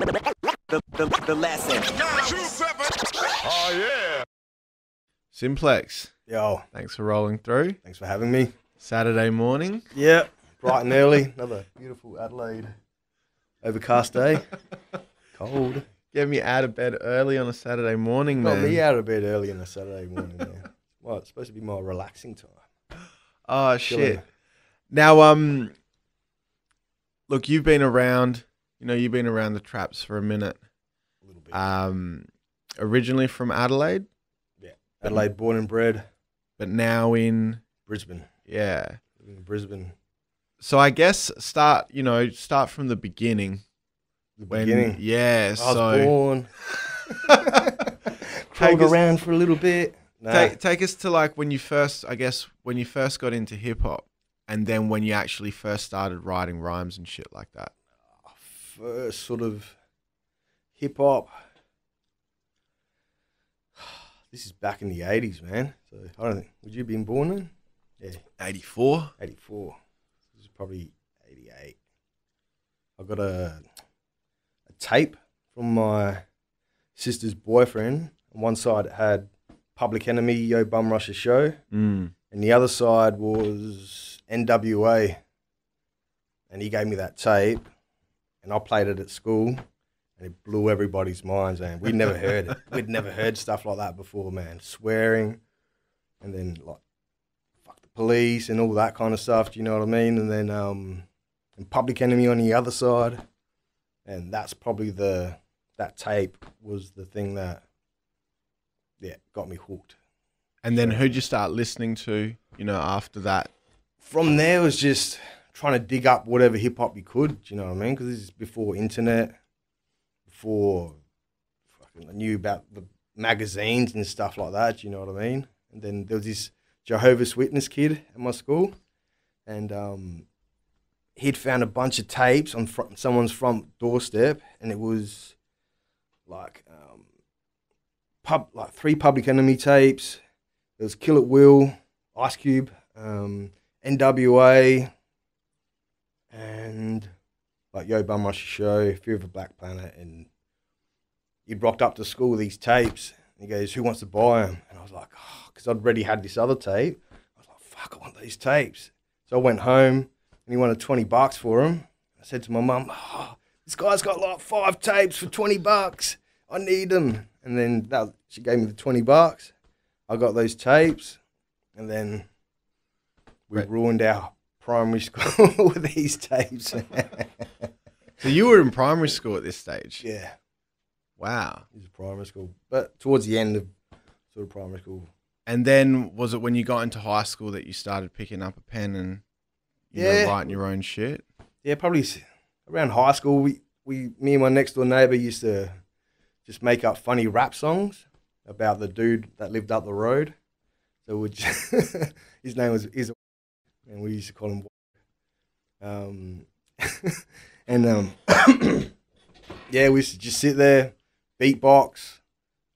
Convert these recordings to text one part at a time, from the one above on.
the lesson. Oh yeah. Simplex. Yo. Thanks for rolling through. Thanks for having me. Saturday morning. Yeah. Bright and early. Another beautiful Adelaide overcast day. Cold. Get me out of bed early on a Saturday morning, man. Got me out of bed early on a Saturday morning, man. Well, it's supposed to be my relaxing time. Oh, shit. Now, look, you've been around, you know, you've been around the traps for a minute. A little bit. Originally from Adelaide? Yeah. Adelaide, born and bred. But now in? Brisbane. Yeah. In Brisbane. So I guess start from the beginning. Yeah. I was born. Crawled around for a little bit. Nah. Take us to like when you first, I guess, when you first got into hip hop and then when you actually first started writing rhymes and shit like that. First sort of hip hop. This is back in the 80s, man. So I don't think, would you have been born then? Yeah. 84? 84. This is probably 88. I got a tape from my sister's boyfriend. On one side it had Public Enemy, Yo Bum Rush's Show. Mm. And the other side was NWA. And he gave me that tape. And I played it at school. And it blew everybody's minds, man. We'd never heard it. We'd never heard stuff like that before, man. Swearing. And then, like, fuck the police and all that kind of stuff. Do you know what I mean? And then and Public Enemy on the other side. And that's probably that tape was the thing that, yeah, got me hooked. And then who'd you start listening to, you know, after that? From there, it was just trying to dig up whatever hip-hop you could, do you know what I mean? Because this is before internet, before fucking I knew about the magazines and stuff like that, do you know what I mean? And then there was this Jehovah's Witness kid at my school, and he'd found a bunch of tapes on someone's front doorstep, and it was like... like 3 Public Enemy tapes. There was Kill It Will, Ice Cube, NWA, and like Yo Bum Rush's Show, Fear of a Black Planet. And you'd rocked up to school with these tapes. And he goes, "Who wants to buy them?" And I was like, "Oh," because I'd already had this other tape. I was like, "Fuck, I want these tapes." So I went home, and he wanted 20 bucks for them. I said to my mum, "Oh, this guy's got like 5 tapes for 20 bucks. I need them." And then she gave me the 20 bucks. I got those tapes. And then we ruined our primary school with these tapes. So you were in primary school at this stage? Yeah. Wow. It was primary school. But towards the end of sort of primary school. And then was it when you got into high school that you started picking up a pen and you know, writing your own shit? Yeah, probably around high school. Me and my next door neighbour used to just make up funny rap songs about the dude that lived up the road. So we'd just, his name was Izzy, and we used to call him. Yeah, we used to just sit there, beatbox,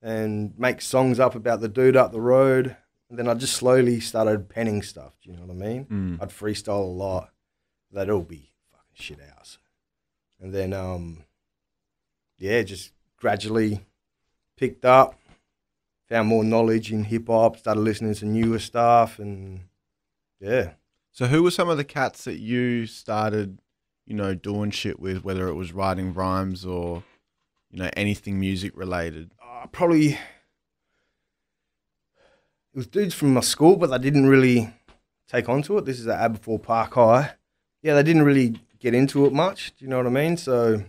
and make songs up about the dude up the road. And then I just slowly started penning stuff. Do you know what I mean? Mm. I'd freestyle a lot. That'd all be fucking shit house. And then, yeah, just gradually picked up, found more knowledge in hip-hop, started listening to newer stuff, and yeah. So who were some of the cats that you started, you know, doing shit with, whether it was writing rhymes or, you know, anything music-related? Probably, it was dudes from my school, but they didn't really take onto it. This is at Aberfoyle Park High. Yeah, they didn't really get into it much, do you know what I mean? So...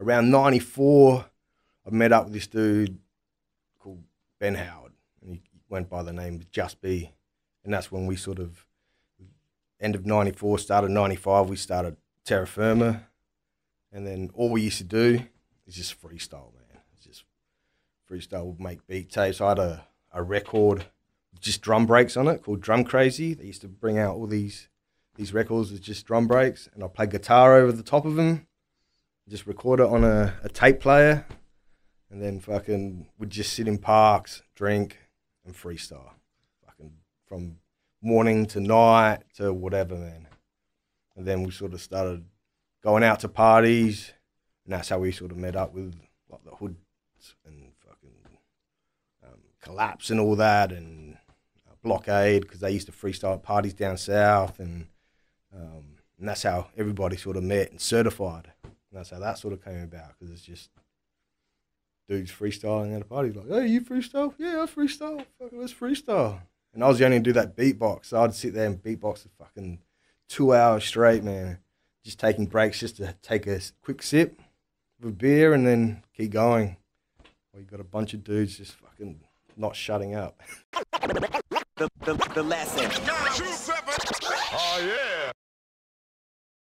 around 94, I met up with this dude called Ben Howard, and he went by the name of Just B. And that's when we sort of, end of 94, started 95, we started Terra Firma. And then all we used to do is just freestyle, man. It's just freestyle, we'd make beat tapes. I had a record, just drum breaks on it, called Drum Crazy. They used to bring out all these records with just drum breaks, and I played guitar over the top of them. Just record it on a tape player, and then fucking would just sit in parks, drink, and freestyle. Fucking from morning to night to whatever, man. And then we sort of started going out to parties, And that's how we sort of met up with like the hoods and fucking Collapse and all that, and Blockade, because they used to freestyle parties down south, and that's how everybody sort of met and certified. And that's how that sort of came about, because it's just dudes freestyling at a party, like, hey, you freestyle? Yeah, I freestyle. Fuck, let's freestyle. And I was the only one to do that beatbox, so I'd sit there and beatbox for fucking 2 hours straight, man. Just taking breaks just to take a quick sip of a beer and then keep going. Well, you got a bunch of dudes just fucking not shutting up. The lesson. Oh, yeah.